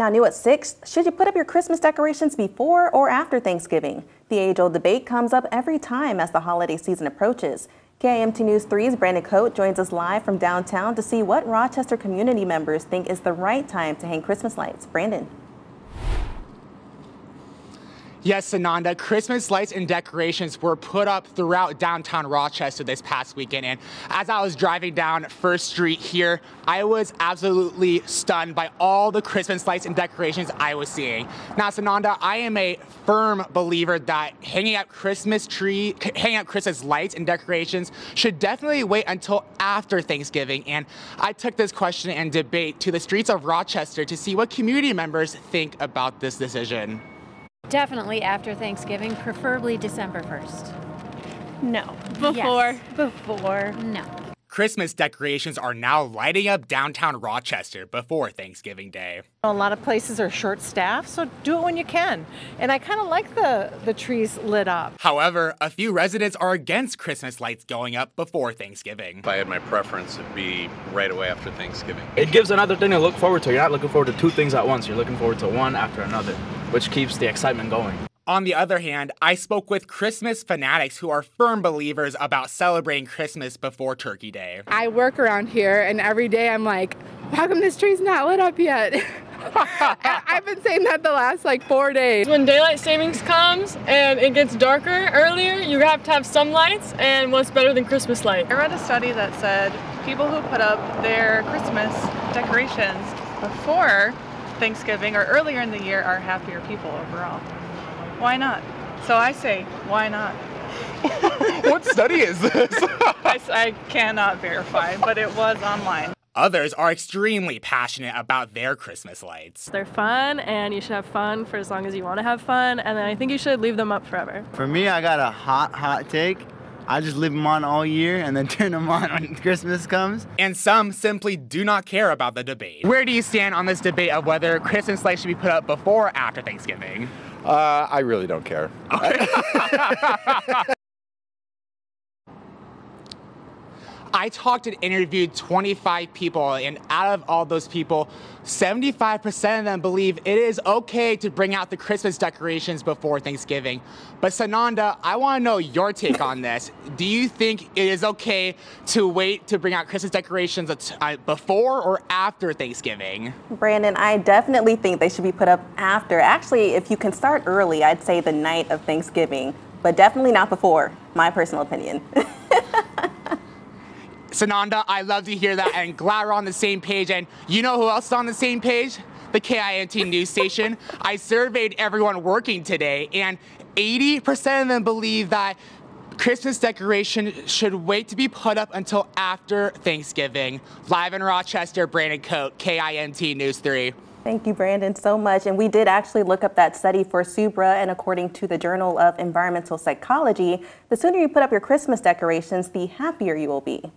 Now, new at 6, should you put up your Christmas decorations before or after Thanksgiving? The age-old debate comes up every time as the holiday season approaches. KIMT News 3's Brandon Cote joins us live from downtown to see what Rochester community members think is the right time to hang Christmas lights. Brandon. Yes, Sananda, Christmas lights and decorations were put up throughout downtown Rochester this past weekend. And as I was driving down First Street here, I was absolutely stunned by all the Christmas lights and decorations I was seeing. Now, Sananda, I am a firm believer that hanging up Christmas lights and decorations should definitely wait until after Thanksgiving. And I took this question and debate to the streets of Rochester to see what community members think about this decision. Definitely after Thanksgiving, preferably December 1st. No. Before. Yes. Before. No. Christmas decorations are now lighting up downtown Rochester before Thanksgiving Day. A lot of places are short-staffed, so do it when you can. And I kind of like the trees lit up. However, a few residents are against Christmas lights going up before Thanksgiving. If I had my preference, it'd be right away after Thanksgiving. It gives another thing to look forward to. You're not looking forward to two things at once. You're looking forward to one after another, which keeps the excitement going. On the other hand, I spoke with Christmas fanatics who are firm believers about celebrating Christmas before Turkey Day. I work around here, and every day I'm like, how come this tree's not lit up yet? I've been saying that the last like 4 days. When daylight savings comes and it gets darker earlier, you have to have some lights, and what's better than Christmas light? I read a study that said people who put up their Christmas decorations before Thanksgiving or earlier in the year are happier people overall. Why not? So I say, why not? What study is this? I cannot verify, but it was online. Others are extremely passionate about their Christmas lights. They're fun, and you should have fun for as long as you want to have fun, and then I think you should leave them up forever. For me, I got a hot take. I just leave them on all year and then turn them on when Christmas comes. And some simply do not care about the debate. Where do you stand on this debate of whether Christmas lights should be put up before or after Thanksgiving? I really don't care. Okay. I talked and interviewed 25 people, and out of all those people, 75% of them believe it is okay to bring out the Christmas decorations before Thanksgiving. But Sananda, I want to know your take on this. Do you think it is okay to wait to bring out Christmas decorations before or after Thanksgiving? Brandon, I definitely think they should be put up after. Actually, if you can start early, I'd say the night of Thanksgiving, but definitely not before, my personal opinion. Sananda, I love to hear that, and glad we're on the same page. And you know who else is on the same page? The KIMT News Station. I surveyed everyone working today, and 80% of them believe that Christmas decorations should wait to be put up until after Thanksgiving. Live in Rochester, Brandon Cote, KIMT News 3. Thank you, Brandon, so much. And we did actually look up that study for SUBRA, and according to the Journal of Environmental Psychology, the sooner you put up your Christmas decorations, the happier you will be.